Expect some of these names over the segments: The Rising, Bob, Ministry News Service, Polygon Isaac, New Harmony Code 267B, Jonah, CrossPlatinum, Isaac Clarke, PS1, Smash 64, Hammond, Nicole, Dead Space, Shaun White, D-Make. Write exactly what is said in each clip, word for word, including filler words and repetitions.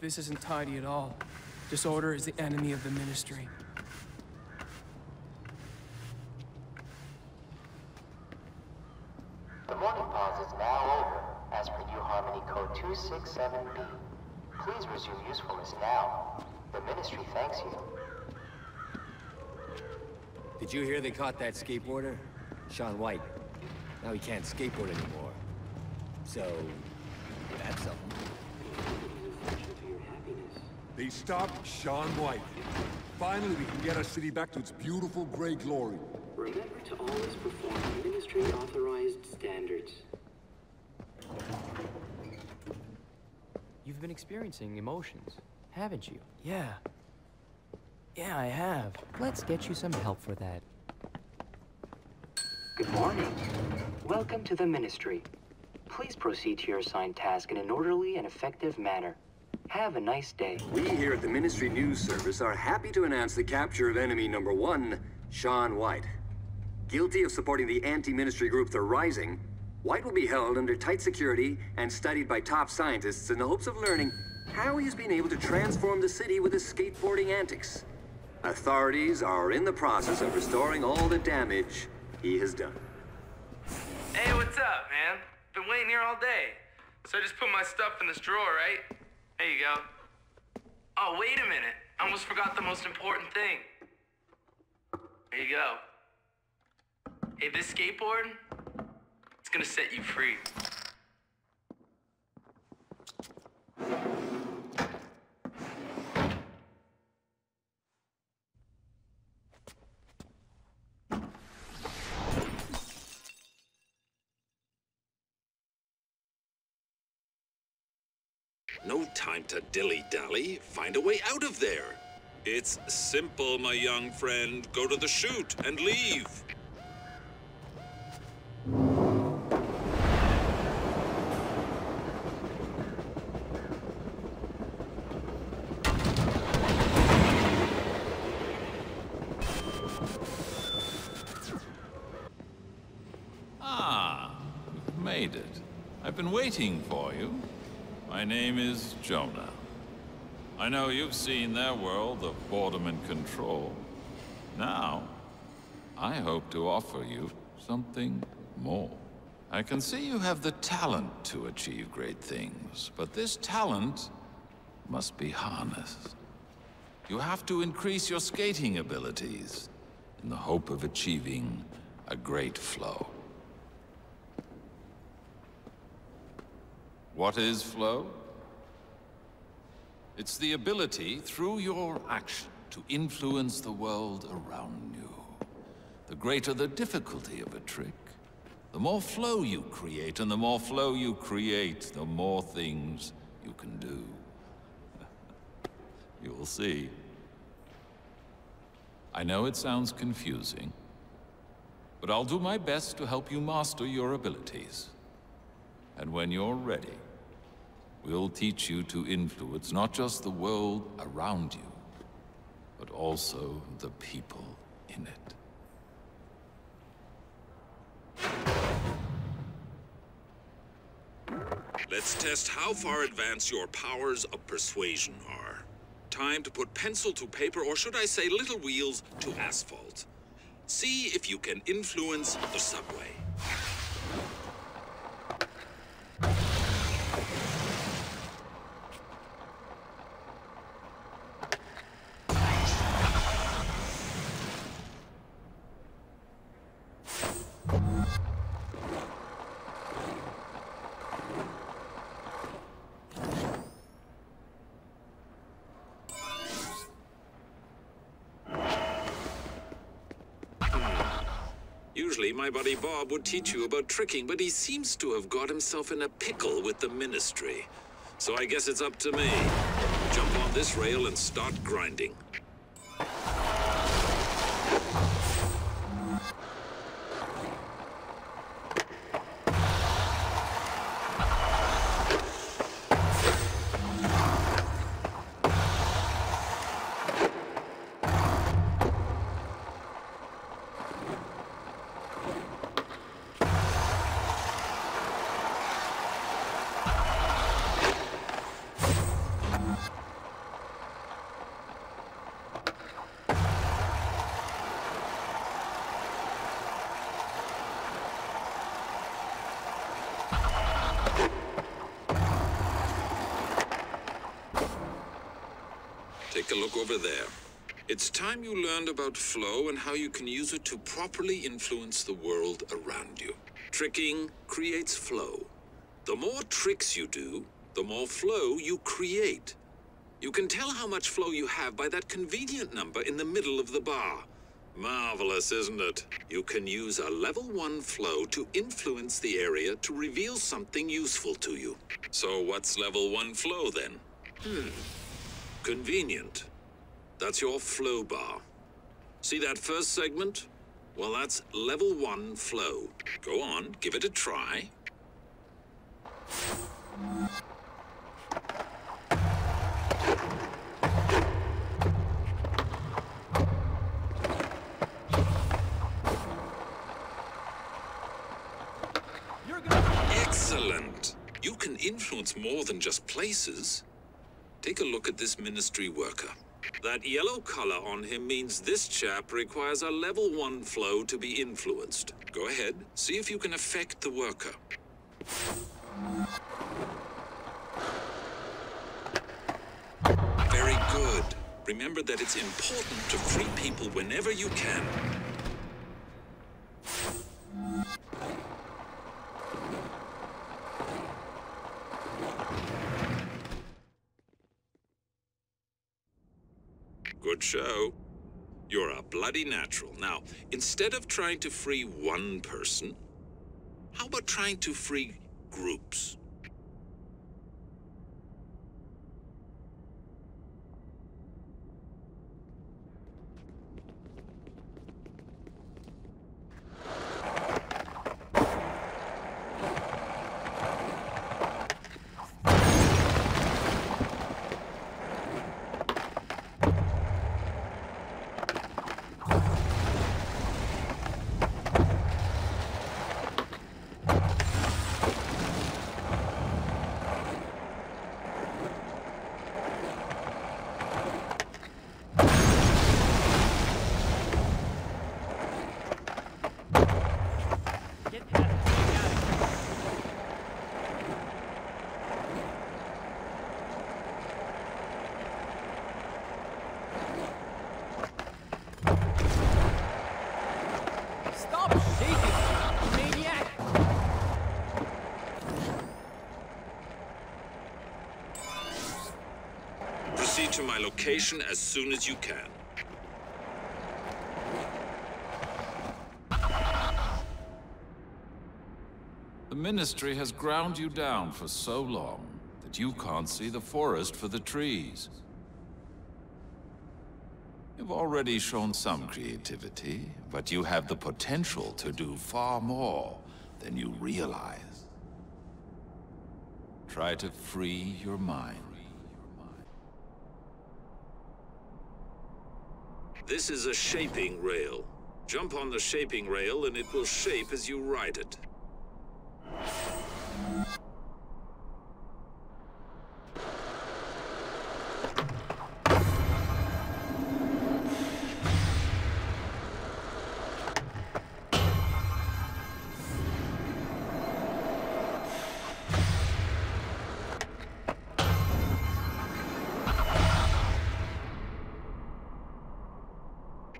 This isn't tidy at all. Disorder is the enemy of the ministry. The morning pause is now over, as per New Harmony Code two six seven B. Please resume usefulness now. The ministry thanks you. Did you hear they caught that skateboarder? Shaun White. Now he can't skateboard anymore. So, that's something. They stopped Shaun White. Finally, we can get our city back to its beautiful gray glory. Remember to always perform ministry-authorized standards. You've been experiencing emotions, haven't you? Yeah. Yeah, I have. Let's get you some help for that. Good morning. Welcome to the ministry. Please proceed to your assigned task in an orderly and effective manner. Have a nice day. We here at the Ministry News Service are happy to announce the capture of enemy number one, Shaun White. Guilty of supporting the anti-ministry group The Rising, White will be held under tight security and studied by top scientists in the hopes of learning how he's been able to transform the city with his skateboarding antics. Authorities are in the process of restoring all the damage he has done. Hey, what's up, man? Been waiting here all day. So I just put my stuff in this drawer, right? There you go. Oh, wait a minute. I almost forgot the most important thing. There you go. Hey, this skateboard, it's gonna set you free. No time to dilly-dally. Find a way out of there. It's simple, my young friend. Go to the chute and leave. Ah, you've made it. I've been waiting for you. My name is Jonah. I know you've seen their world of boredom and control. Now, I hope to offer you something more. I can see you have the talent to achieve great things, but this talent must be harnessed. You have to increase your skating abilities in the hope of achieving a great flow. What is flow? It's the ability, through your action, to influence the world around you. The greater the difficulty of a trick, the more flow you create, and the more flow you create, the more things you can do. You'll see. I know it sounds confusing, but I'll do my best to help you master your abilities. And when you're ready, we'll teach you to influence not just the world around you, but also the people in it. Let's test how far advanced your powers of persuasion are. Time to put pencil to paper, or should I say little wheels to asphalt. See if you can influence the subway. Usually my buddy Bob would teach you about tricking, but he seems to have got himself in a pickle with the ministry. So I guess it's up to me. Jump on this rail and start grinding. Thank you. Take a look over there. It's time you learned about flow and how you can use it to properly influence the world around you. Tricking creates flow. The more tricks you do, the more flow you create. You can tell how much flow you have by that convenient number in the middle of the bar. Marvelous, isn't it? You can use a level one flow to influence the area to reveal something useful to you. So what's level one flow then? Hmm. Convenient. That's your flow bar. See that first segment? Well, that's level one flow. Go on, give it a try. Excellent! You can influence more than just places. Take a look at this ministry worker. That yellow color on him means this chap requires a level one flow to be influenced. Go ahead, see if you can affect the worker. Very good. Remember that it's important to free people whenever you can. Good show. You're a bloody natural. Now, instead of trying to free one person, how about trying to free groups? To my location as soon as you can. The ministry has ground you down for so long that you can't see the forest for the trees. You've already shown some creativity, but you have the potential to do far more than you realize. Try to free your mind. This is a shaping rail. Jump on the shaping rail and it will shape as you ride it.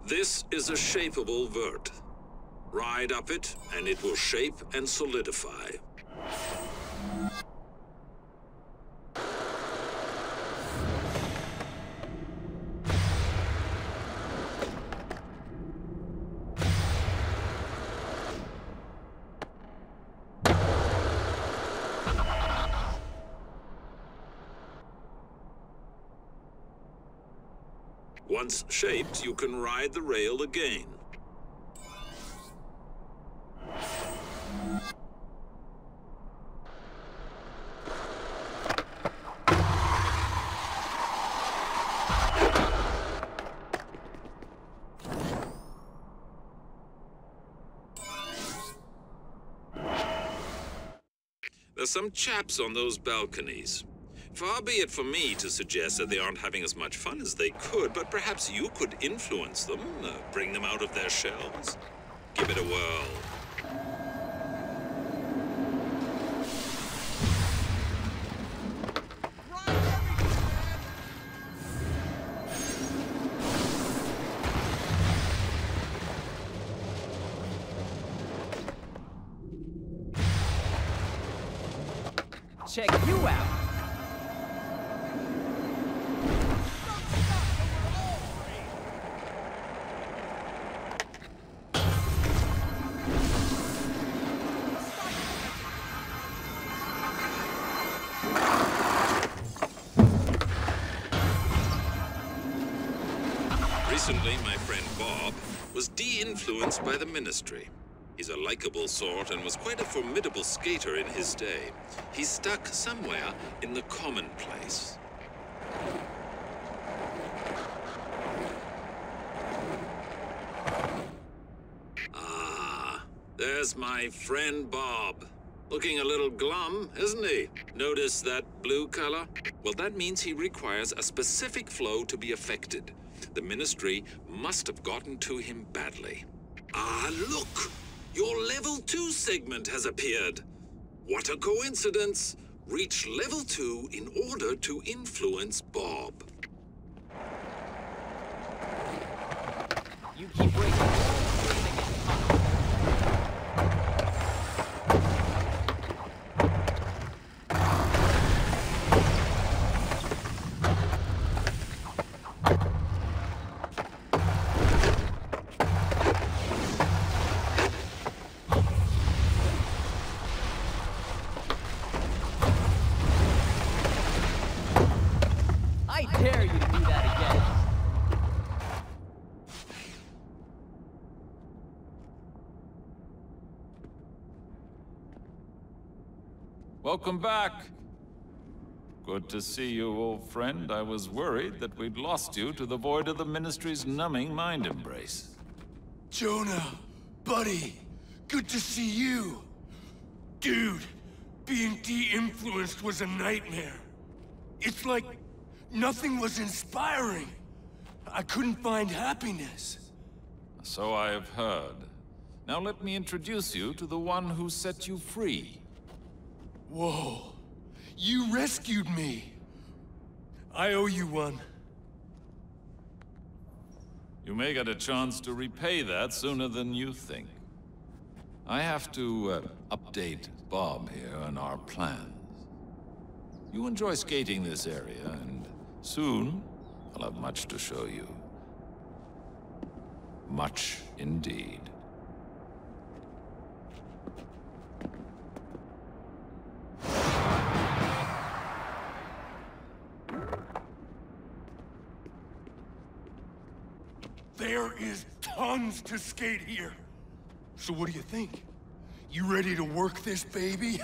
This is a shapeable vert. Ride up it, and it will shape and solidify. Once shaped, you can ride the rail again. There's some chaps on those balconies. Far be it for me to suggest that they aren't having as much fun as they could, but perhaps you could influence them, uh, bring them out of their shells. Give it a whirl. check you out. Recently, my friend Bob was de-influenced by the ministry. He's a likable sort and was quite a formidable skater in his day. He's stuck somewhere in the commonplace. Ah, there's my friend Bob. Looking a little glum, isn't he? Notice that blue color? Well, that means he requires a specific flow to be affected. The ministry must have gotten to him badly. Ah, look! Your Level two segment has appeared. What a coincidence! Reach Level two in order to influence Bob. You keep breaking. Welcome back. Good to see you, old friend. I was worried that we'd lost you to the void of the ministry's numbing mind embrace. Jonah, buddy, good to see you. Dude, being de-influenced was a nightmare. It's like nothing was inspiring. I couldn't find happiness. So I have heard. Now let me introduce you to the one who set you free. Whoa, you rescued me. I owe you one. You may get a chance to repay that sooner than you think. I have to uh, update Bob here on our plans. You enjoy skating this area, and soon I'll have much to show you. Much indeed. There is tons to skate here. So what do you think? You ready to work this baby?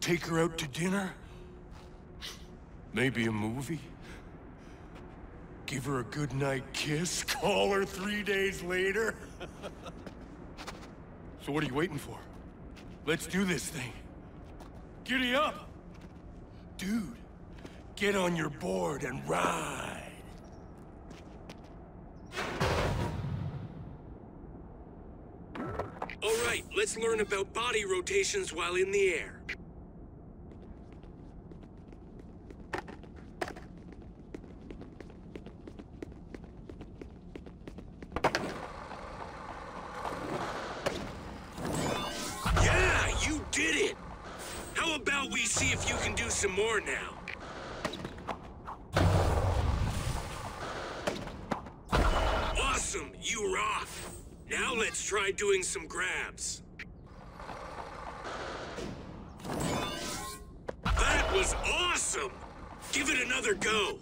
Take her out to dinner? Maybe a movie? Give her a goodnight kiss? Call her three days later? So what are you waiting for? Let's do this thing. Giddy up! Dude, get on your board and ride. All right, let's learn about body rotations while in the air. Yeah, you did it! How about we see if you can do some more now? Awesome, you rock! Now let's try doing some grabs. That was awesome! Give it another go.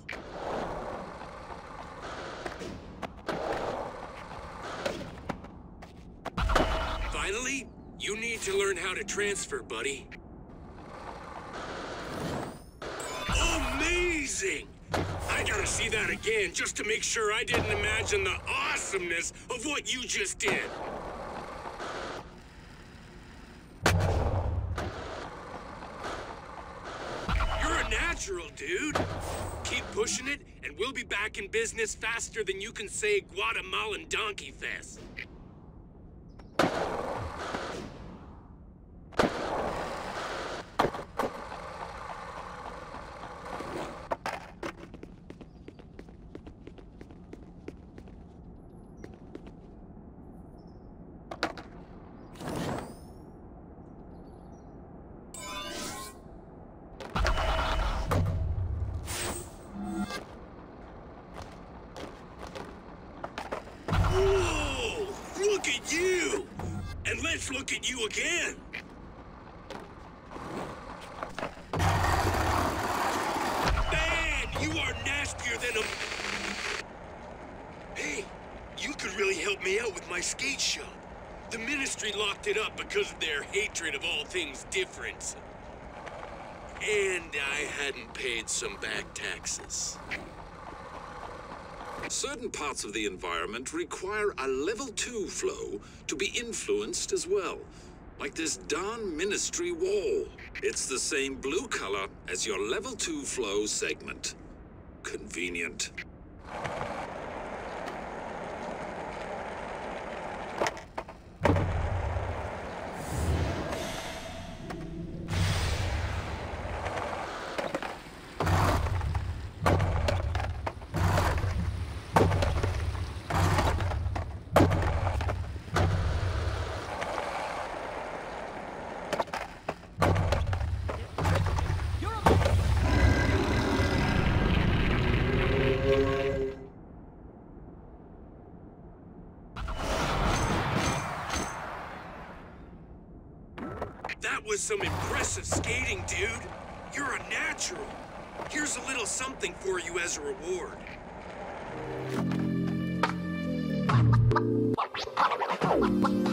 Finally, you need to learn how to transfer, buddy. Amazing! I gotta see that again, just to make sure I didn't imagine the awesomeness of what you just did. You're a natural, dude. Keep pushing it, and we'll be back in business faster than you can say Guatemalan Donkey Fest. look at you! And let's look at you again! Man, you are nastier than a... Hey, you could really help me out with my skate shop. The Ministry locked it up because of their hatred of all things different. And I hadn't paid some back taxes. Certain parts of the environment require a level two flow to be influenced as well. Like this darn Ministry wall. It's the same blue color as your level two flow segment. Convenient. Some impressive skating, dude. You're a natural. Here's a little something for you as a reward.